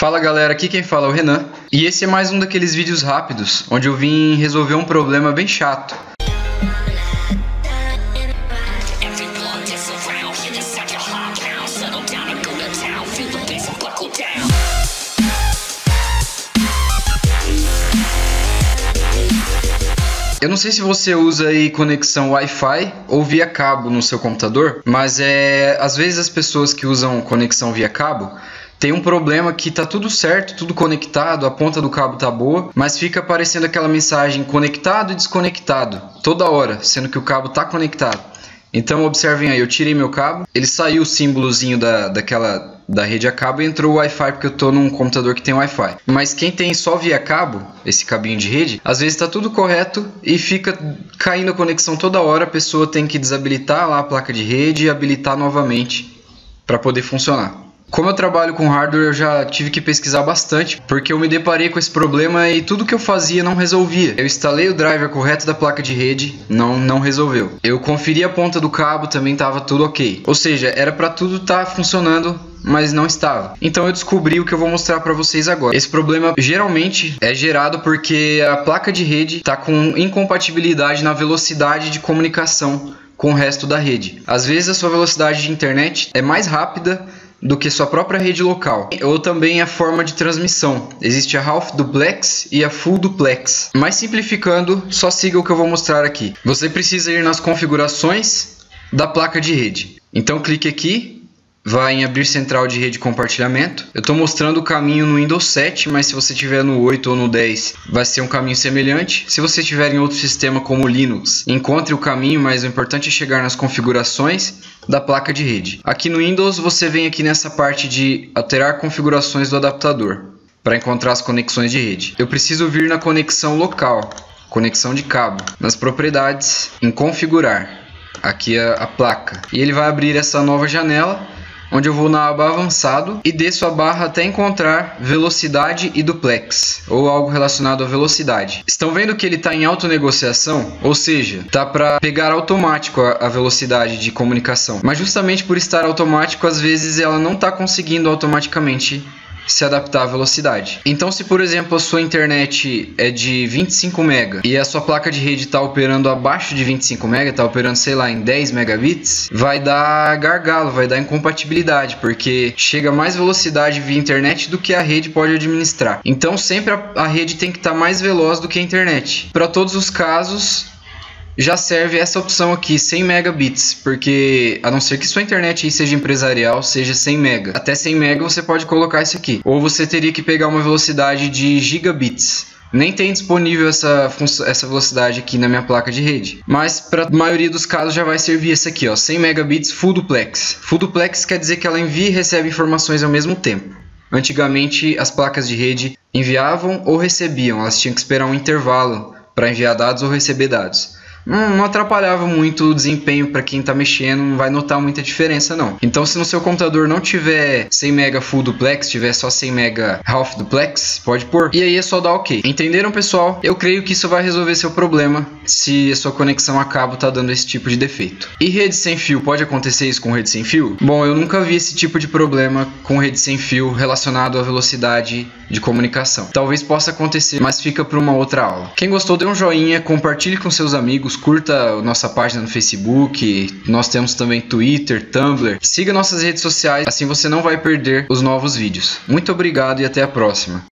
Fala galera, aqui quem fala é o Renan e esse é mais um daqueles vídeos rápidos onde eu vim resolver um problema bem chato. Eu não sei se você usa aí conexão Wi-Fi ou via cabo no seu computador, mas às vezes as pessoas que usam conexão via cabo tem um problema que tá tudo certo, tudo conectado, a ponta do cabo tá boa, mas fica aparecendo aquela mensagem conectado e desconectado toda hora, sendo que o cabo tá conectado. Então observem aí, eu tirei meu cabo, ele saiu o símbolozinho da rede a cabo e entrou o Wi-Fi, porque eu tô num computador que tem Wi-Fi. Mas quem tem só via cabo, esse cabinho de rede, às vezes tá tudo correto e fica caindo a conexão toda hora, a pessoa tem que desabilitar lá a placa de rede e habilitar novamente para poder funcionar. Como eu trabalho com hardware, eu já tive que pesquisar bastante, porque eu me deparei com esse problema e tudo que eu fazia não resolvia. Eu instalei o driver correto da placa de rede, não resolveu. Eu conferi a ponta do cabo, também estava tudo ok. Ou seja, era para tudo estar funcionando, mas não estava. Então eu descobri o que eu vou mostrar para vocês agora. Esse problema geralmente é gerado porque a placa de rede está com incompatibilidade na velocidade de comunicação com o resto da rede. Às vezes a sua velocidade de internet é mais rápida do que sua própria rede local, ou também a forma de transmissão. Existe a half duplex e a full duplex. Mas simplificando, só siga o que eu vou mostrar aqui. Você precisa ir nas configurações da placa de rede. Então clique aqui, vai em abrir central de rede e compartilhamento. Eu estou mostrando o caminho no Windows 7, mas se você tiver no 8 ou no 10, vai ser um caminho semelhante. Se você tiver em outro sistema como o Linux, encontre o caminho, mas o importante é chegar nas configurações da placa de rede. Aqui no Windows você vem aqui nessa parte de alterar configurações do adaptador para encontrar as conexões de rede. Eu preciso vir na conexão local, conexão de cabo, nas propriedades, em configurar, aqui a placa. E ele vai abrir essa nova janela, onde eu vou na aba avançado e desço a barra até encontrar velocidade e duplex, ou algo relacionado à velocidade. Estão vendo que ele está em autonegociação? Ou seja, está para pegar automático a velocidade de comunicação. Mas justamente por estar automático, às vezes ela não está conseguindo automaticamente se adaptar à velocidade. Então se por exemplo a sua internet é de 25 mega e a sua placa de rede está operando abaixo de 25 mega, está operando sei lá em 10 megabits, vai dar gargalo, vai dar incompatibilidade, porque chega mais velocidade via internet do que a rede pode administrar. Então sempre a rede tem que estar mais veloz do que a internet. Para todos os casos já serve essa opção aqui, 100 megabits, porque a não ser que sua internet aí seja empresarial, seja 100 mega. Até 100 mega você pode colocar isso aqui. Ou você teria que pegar uma velocidade de gigabits. Nem tem disponível essa velocidade aqui na minha placa de rede. Mas para a maioria dos casos já vai servir essa aqui, ó, 100 megabits full duplex. Full duplex quer dizer que ela envia e recebe informações ao mesmo tempo. Antigamente as placas de rede enviavam ou recebiam, elas tinham que esperar um intervalo para enviar dados ou receber dados. Não atrapalhava muito o desempenho para quem está mexendo, não vai notar muita diferença não. Então se no seu computador não tiver 100 mega full duplex, tiver só 100 mega half duplex, pode pôr. E aí é só dar ok. Entenderam pessoal? Eu creio que isso vai resolver seu problema se a sua conexão a cabo está dando esse tipo de defeito. E rede sem fio, pode acontecer isso com rede sem fio? Bom, eu nunca vi esse tipo de problema com rede sem fio relacionado à velocidade de comunicação. Talvez possa acontecer, mas fica para uma outra aula. Quem gostou, dê um joinha, compartilhe com seus amigos, curta nossa página no Facebook, nós temos também Twitter, Tumblr. Siga nossas redes sociais, assim você não vai perder os novos vídeos. Muito obrigado e até a próxima.